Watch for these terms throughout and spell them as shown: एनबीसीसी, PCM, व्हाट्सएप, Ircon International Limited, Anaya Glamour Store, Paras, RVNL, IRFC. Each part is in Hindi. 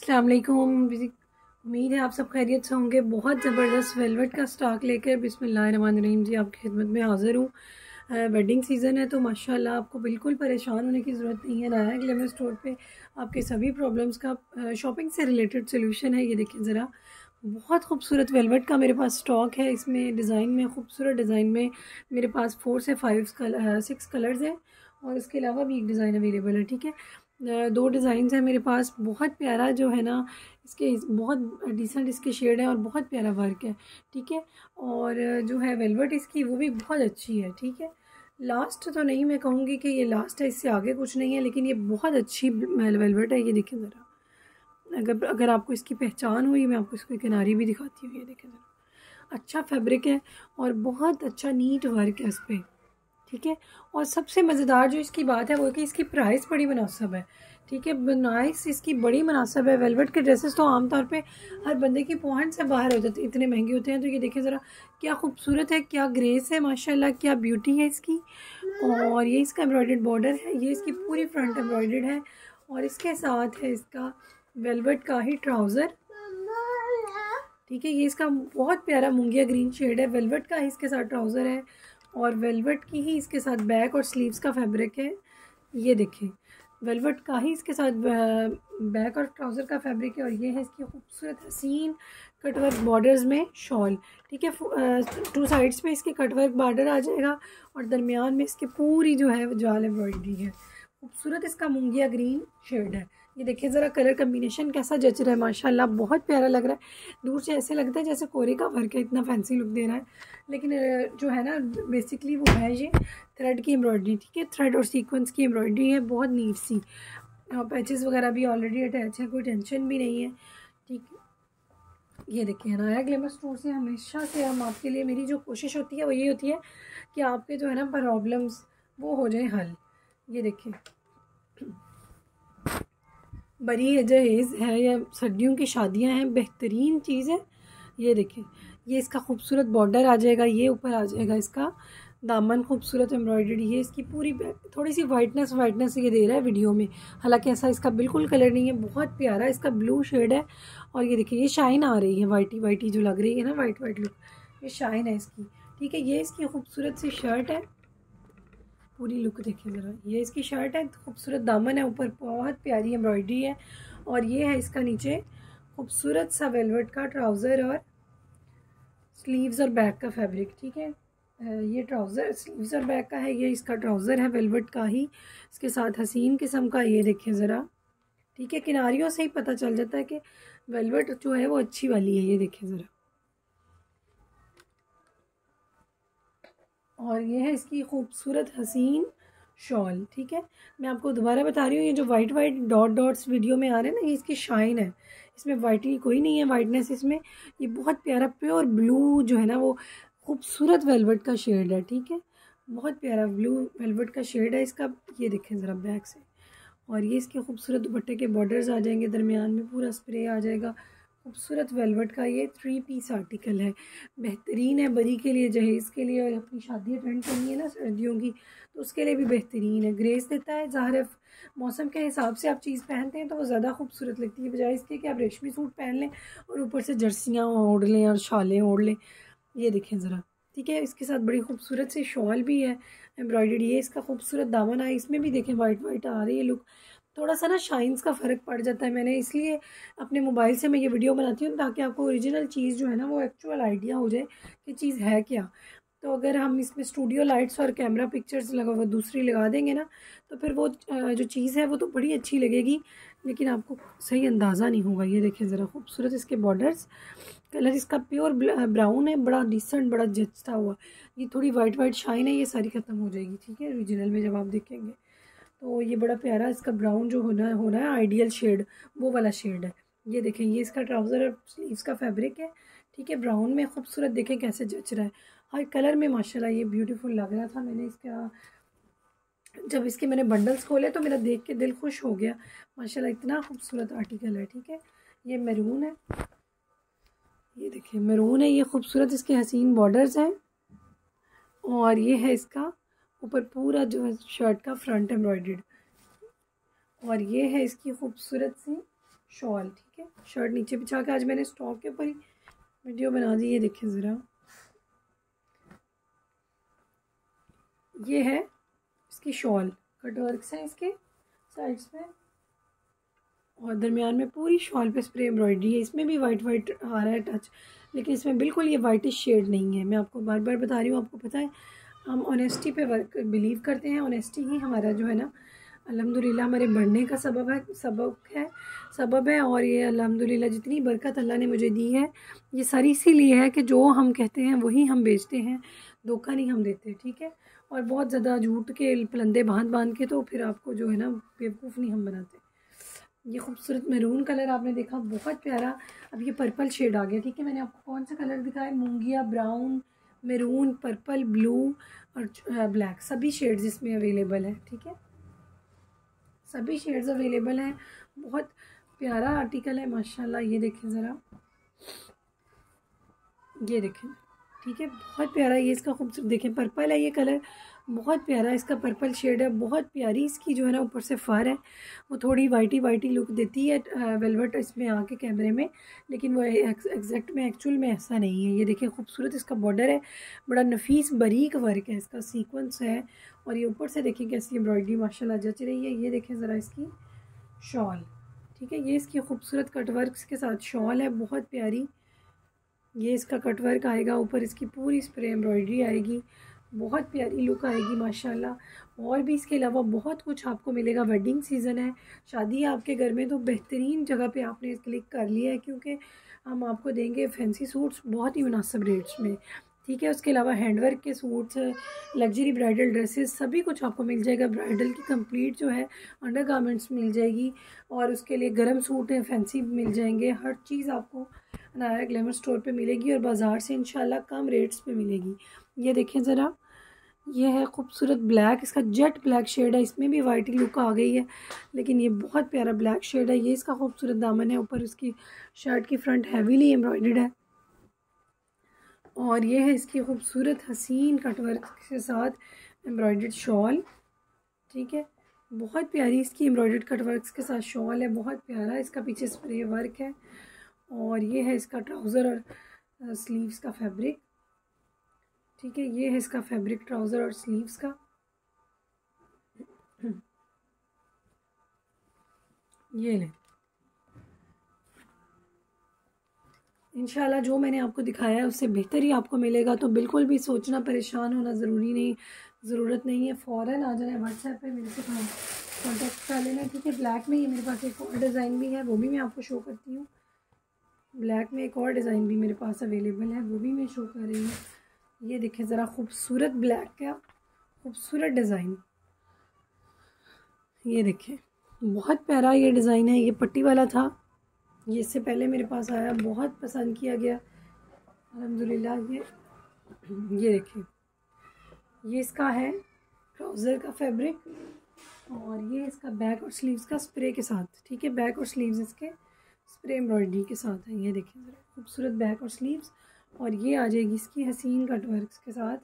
अस्सलाम वालेकुम, उम्मीद है आप सब खैरियत से होंगे। बहुत ज़बरदस्त वेलवेट का स्टॉक लेकर बिस्मिल्लाहिर्रहमानिर्रहीम जी आपकी खिदमत में हाज़िर हूँ। वेडिंग सीज़न है तो माशाल्लाह आपको बिल्कुल परेशान होने की ज़रूरत नहीं है। अनाया ग्लैमर स्टोर पे आपके सभी प्रॉब्लम्स का शॉपिंग से रिलेटेड सोल्यूशन है। ये देखिए ज़रा, बहुत खूबसूरत वेलवेट का मेरे पास स्टॉक है। इसमें डिज़ाइन में, खूबसूरत डिज़ाइन में मेरे पास 4 से 5 सिक्स कलर्स हैं और इसके अलावा भी एक डिज़ाइन अवेलेबल है। ठीक है, 2 डिज़ाइंस हैं मेरे पास। बहुत प्यारा जो है ना, इसके बहुत डिसेंट इसके शेड है और बहुत प्यारा वर्क है। ठीक है, और जो है वेलवेट इसकी वो भी बहुत अच्छी है। ठीक है, लास्ट तो नहीं मैं कहूँगी कि ये लास्ट है, इससे आगे कुछ नहीं है, लेकिन ये बहुत अच्छी वेलवेट है। ये देखें ज़रा, अगर आपको इसकी पहचान हुई, मैं आपको इसकी किनारी भी दिखाती हूँ। ये देखें ज़रा, अच्छा फैब्रिक है और बहुत अच्छा नीट वर्क है इस पर। ठीक है, और सबसे मज़ेदार जो इसकी बात है वो कि इसकी प्राइस बड़ी मुनासिब है। ठीक है, बनाइस इसकी बड़ी मुनासिब है। वेलवेट के ड्रेसेस तो आमतौर पे हर बंदे की पहुंच से बाहर हो जाते, इतने महंगे होते हैं। तो ये देखें ज़रा, क्या खूबसूरत है, क्या ग्रेस है, माशाल्लाह क्या ब्यूटी है इसकी। और ये इसका एम्ब्रॉयडर्ड बॉर्डर है, ये इसकी पूरी फ्रंट एम्ब्रॉयडर्ड है और इसके साथ है इसका वेलवेट का ही ट्राउज़र। ठीक है, ये इसका बहुत प्यारा मुंगिया ग्रीन शेड है। वेलवेट का ही इसके साथ ट्राउज़र है और वेलवेट की ही इसके साथ बैक और स्लीव्स का फैब्रिक है। ये देखें, वेलवेट का ही इसके साथ बैक और ट्राउज़र का फैब्रिक है। और ये है इसकी खूबसूरत हसीन कटवर्क बॉर्डर्स में शॉल। ठीक है, 2 साइड्स पे इसके कटवर्क बॉर्डर आ जाएगा और दरमियान में इसके पूरी जो है जाल एम्ब्रॉयडरी है। खूबसूरत इसका मुंगिया ग्रीन शेड है। ये देखें ज़रा, कलर कम्बिनेशन कैसा जच रहा है, माशाल्लाह बहुत प्यारा लग रहा है। दूर से ऐसे लगता है जैसे कोरे का वर्क है, इतना फैंसी लुक दे रहा है, लेकिन जो है ना बेसिकली वो है ये थ्रेड की एम्ब्रॉयडरी। ठीक है, थ्रेड और सीक्वेंस की एम्ब्रॉयडरी है, बहुत नीट सी, और पैचेस वगैरह भी ऑलरेडी अटैच है, कोई टेंशन भी नहीं है। ठीक है, ये देखिए, अनाया ग्लैमर स्टोर से हमेशा से हम आपके लिए, मेरी जो कोशिश होती है वो ये होती है कि आपके जो है ना प्रॉब्लम्स वो हो जाए हल। ये देखिए, बड़ी जहेज़ है या सर्दियों की शादियां हैं, बेहतरीन चीज़ है। ये देखें, ये इसका खूबसूरत बॉर्डर आ जाएगा, ये ऊपर आ जाएगा इसका दामन, खूबसूरत एम्ब्रॉयडरी है इसकी पूरी। थोड़ी सी वाइटनेस ये दे रहा है वीडियो में, हालांकि ऐसा इसका बिल्कुल कलर नहीं है। बहुत प्यारा इसका ब्लू शेड है और ये देखिए, ये शाइन आ रही है, वाइटी जो लग रही है ना, वाइट लुक, ये शाइन है इसकी। ठीक है, ये इसकी खूबसूरत सी शर्ट है, पूरी लुक देखिए ज़रा, ये इसकी शर्ट है, खूबसूरत दामन है, ऊपर बहुत प्यारी एम्ब्रॉयडरी है। और ये है इसका नीचे खूबसूरत सा वेलवेट का ट्राउज़र और स्लीव्स और बैक का फैब्रिक। ठीक है, ये ट्राउज़र स्लीव्स और बैक का है, ये इसका ट्राउज़र है वेलवेट का ही, इसके साथ हसीन किस्म का। ये देखिए ज़रा, ठीक है, किनारियों से ही पता चल जाता है कि वेलवेट जो है वो अच्छी वाली है। ये देखिए ज़रा, और ये है इसकी खूबसूरत हसीन शॉल। ठीक है, मैं आपको दोबारा बता रही हूँ, ये जो वाइट डॉट डॉट्स वीडियो में आ रहे हैं ना, ये इसकी शाइन है, इसमें वाइटी कोई नहीं है, वाइटनेस इसमें, ये बहुत प्यारा प्योर ब्लू जो है ना वो खूबसूरत वेलवेट का शेड है। ठीक है, बहुत प्यारा ब्लू वेलवेट का शेड है इसका। ये देखें ज़रा बैक से, और ये इसके खूबसूरत दुपट्टे के बॉर्डर्स आ जाएंगे, दरमियान में पूरा स्प्रे आ जाएगा। खूबसूरत वेलवेट का ये 3 पीस आर्टिकल है, बेहतरीन है, बरी के लिए, जहेज़ के लिए, और अपनी शादी अटेंड करनी है ना सर्दियों की, तो उसके लिए भी बेहतरीन है। ग्रेस देता है, ज़ाहिर मौसम के हिसाब से आप चीज़ पहनते हैं तो वो ज़्यादा खूबसूरत लगती है, बजाय इसके कि आप रेशमी सूट पहन लें और ऊपर से जर्सियाँ ओढ़ लें और शालें ओढ़ लें। ये देखें ज़रा, ठीक है, इसके साथ बड़ी खूबसूरत सी शॉल भी है एम्ब्रॉयडर्ड। ये इसका खूबसूरत दामन है, इसमें भी देखें वाइट आ रही है लुक, थोड़ा सा ना शाइन्स का फ़र्क पड़ जाता है। मैंने इसलिए अपने मोबाइल से मैं ये वीडियो बनाती हूँ ताकि आपको ओरिजिनल चीज़ जो है ना वो एक्चुअल आइडिया हो जाए कि चीज़ है क्या। तो अगर हम इसमें स्टूडियो लाइट्स और कैमरा पिक्चर्स लगा दूसरी लगा देंगे ना, तो फिर वो जो चीज़ है वो तो बड़ी अच्छी लगेगी, लेकिन आपको सही अंदाज़ा नहीं होगा। ये देखें ज़रा, खूबसूरत इसके बॉर्डर्स, कलर इसका प्योर ब्राउन है, बड़ा डिसेंट, बड़ा जचता हुआ। ये थोड़ी वाइट शाइन है, ये सारी ख़त्म हो जाएगी। ठीक है, ओरिजिनल में जब आप देखेंगे तो ये बड़ा प्यारा इसका ब्राउन जो होना है आइडियल शेड, वो वाला शेड है। ये देखें, ये इसका ट्राउज़र और स्लीव्स का फैब्रिक है। ठीक है, ब्राउन में खूबसूरत, देखें कैसे जच रहा है, हर कलर में माशाल्लाह ये ब्यूटीफुल लग रहा था। मैंने इसका जब इसके मैंने बंडल्स खोले तो मेरा देख के दिल खुश हो गया, माशाल्लाह इतना खूबसूरत आर्टिकल है। ठीक है, ये मैरून है, ये देखें मैरून है, ये खूबसूरत इसके हसीन बॉर्डर्स हैं। और ये है इसका ऊपर पूरा जो है शर्ट का फ्रंट एम्ब्रॉयडर्ड, और ये है इसकी खूबसूरत सी शॉल। ठीक है, शर्ट नीचे बिछा के आज मैंने स्टॉक के ऊपर ही वीडियो बना दी। ये देखें ज़रा, ये है इसकी शॉल, कटवर्क्स हैं इसके साइड्स में और दरमियान में पूरी शॉल पे स्प्रे एम्ब्रॉयडरी है। इसमें भी वाइट वाइट आ रहा है टच, लेकिन इसमें बिल्कुल ये वाइटिश शेड नहीं है। मैं आपको बार बार बता रही हूँ, आपको पता है हम ऑनेस्टी पे बिलीव करते हैं। ऑनेस्टी ही हमारा जो है ना अल्हम्दुलिल्लाह हमारे बढ़ने का सबब है। और ये अल्हम्दुलिल्लाह जितनी बरकत अल्लाह ने मुझे दी है ये सारी इसीलिए है कि जो हम कहते हैं वही हम बेचते हैं, धोखा नहीं हम देते। ठीक है, और बहुत ज़्यादा झूठ के पलंदे बांध के तो फिर आपको जो है ना बेवकूफ़ नहीं हम बनाते। ये खूबसूरत मैरून कलर आपने देखा, बहुत प्यारा। अब ये पर्पल शेड आ गया। ठीक है, मैंने आपको कौन सा कलर दिखाया, मूंगिया, ब्राउन, मैरून, पर्पल, ब्लू और ब्लैक, सभी शेड्स इसमें अवेलेबल है। ठीक है, सभी शेड्स अवेलेबल हैं। बहुत प्यारा आर्टिकल है माशाल्लाह। ये देखें ज़रा, ये देखें। ठीक है, बहुत प्यारा ये इसका खूबसूरत, देखें पर्पल है ये कलर, बहुत प्यारा इसका पर्पल शेड है। बहुत प्यारी इसकी जो है ना ऊपर से फर है, वो थोड़ी वाइटी वाइटी लुक देती है वेलवेट इसमें आके कैमरे में, लेकिन वो एग्जैक्ट में एक्चुअल में ऐसा नहीं है। ये देखिए खूबसूरत इसका बॉर्डर है, बड़ा नफीस बारीक वर्क है, इसका सीक्वेंस है और ये ऊपर से देखिए कैसी एम्ब्रॉयडरी माशाल्लाह जच रही है। ये देखें ज़रा इसकी शॉल। ठीक है, ये इसकी खूबसूरत कटवर्क्स के साथ शॉल है, बहुत प्यारी। ये इसका कटवर्क आएगा, ऊपर इसकी पूरी स्प्रे एम्ब्रॉयडरी आएगी, बहुत प्यारी लुक आएगी माशाल्लाह। और भी इसके अलावा बहुत कुछ आपको मिलेगा। वेडिंग सीज़न है, शादी है आपके घर में, तो बेहतरीन जगह पे आपने क्लिक कर लिया है, क्योंकि हम आपको देंगे फैंसी सूट्स बहुत ही मुनासिब रेट्स में। ठीक है, उसके अलावा हैंडवर्क के सूट्स, लग्जरी ब्राइडल ड्रेसेस, सभी कुछ आपको मिल जाएगा। ब्राइडल की कंप्लीट जो है अंडर गारमेंट्स मिल जाएगी और उसके लिए गर्म सूट है फैंसी मिल जाएंगे। हर चीज़ आपको अनाया ग्लैमर स्टोर पे मिलेगी और बाज़ार से इंशाल्लाह कम रेट्स पे मिलेगी। ये देखें ज़रा, यह है खूबसूरत ब्लैक, इसका जेट ब्लैक शेड है, इसमें भी वाइट लुक आ गई है, लेकिन ये बहुत प्यारा ब्लैक शेड है। ये इसका खूबसूरत दामन है, ऊपर इसकी शर्ट की फ्रंट हैवीली एम्ब्रॉयडर्ड है और ये है इसकी खूबसूरत हसीन कटवर्क के साथ एम्ब्रॉयडर्ड शॉल। ठीक है, बहुत प्यारी इसकी एम्ब्रॉयडर्ड कटवर्क के साथ शॉल है, बहुत प्यारा इसका पीछे स्प्रे वर्क है और ये है इसका ट्राउज़र और स्लीव्स का फैब्रिक। ठीक है, ये है इसका फैब्रिक ट्राउज़र और स्लीव्स का, ये लें। इंशाल्लाह जो मैंने आपको दिखाया है उससे बेहतर ही आपको मिलेगा, तो बिल्कुल भी सोचना परेशान होना ज़रूरत नहीं है। फ़ौरन आ जाना, व्हाट्सएप पे मेरे से कॉन्टेक्ट कर लेना। ठीक है, ब्लैक में ये मेरे पास एक और डिज़ाइन भी है, वो भी मैं आपको शो करती हूँ। ब्लैक में एक और डिज़ाइन भी मेरे पास अवेलेबल है, वो भी मैं शो कर रही हूँ। ये देखें ज़रा, खूबसूरत ब्लैक का खूबसूरत डिज़ाइन, ये देखें बहुत प्यारा ये डिज़ाइन है। ये पट्टी वाला था, ये इससे पहले मेरे पास आया, बहुत पसंद किया गया अल्हम्दुलिल्लाह। ये देखें, ये इसका है ट्राउज़र का फैब्रिक और ये इसका बैक और स्लीव्स का स्प्रे के साथ। ठीक है, बैक और स्लीव्स इसके स्प्रे एम्ब्रॉयडरी के साथ है। ये देखें ज़रा, खूबसूरत बैक और स्लीव्स और ये आ जाएगी इसकी हसीन कटवर्क्स के साथ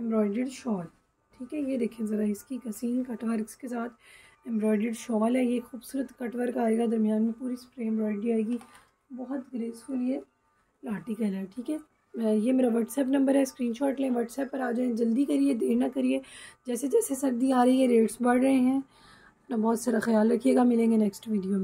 एम्ब्रॉयडर्ड शॉल। ठीक है, ये देखें ज़रा, इसकी हसीन कटवर्क्स के साथ एम्ब्रॉयडर्ड शॉल है। ये खूबसूरत कटवर्क आएगा, दरमियान में पूरी स्प्रे एम्ब्रॉयडरी आएगी, बहुत ग्रेसफुल ये आर्टिकल है। ठीक है, ये मेरा व्हाट्सएप नंबर है, स्क्रीनशॉट लें, व्हाट्सएप पर आ जाएं। जल्दी करिए, देर ना करिए, जैसे जैसे सर्दी आ रही है रेट्स बढ़ रहे हैं। अपना बहुत सारा ख्याल रखिएगा, मिलेंगे नेक्स्ट वीडियो में।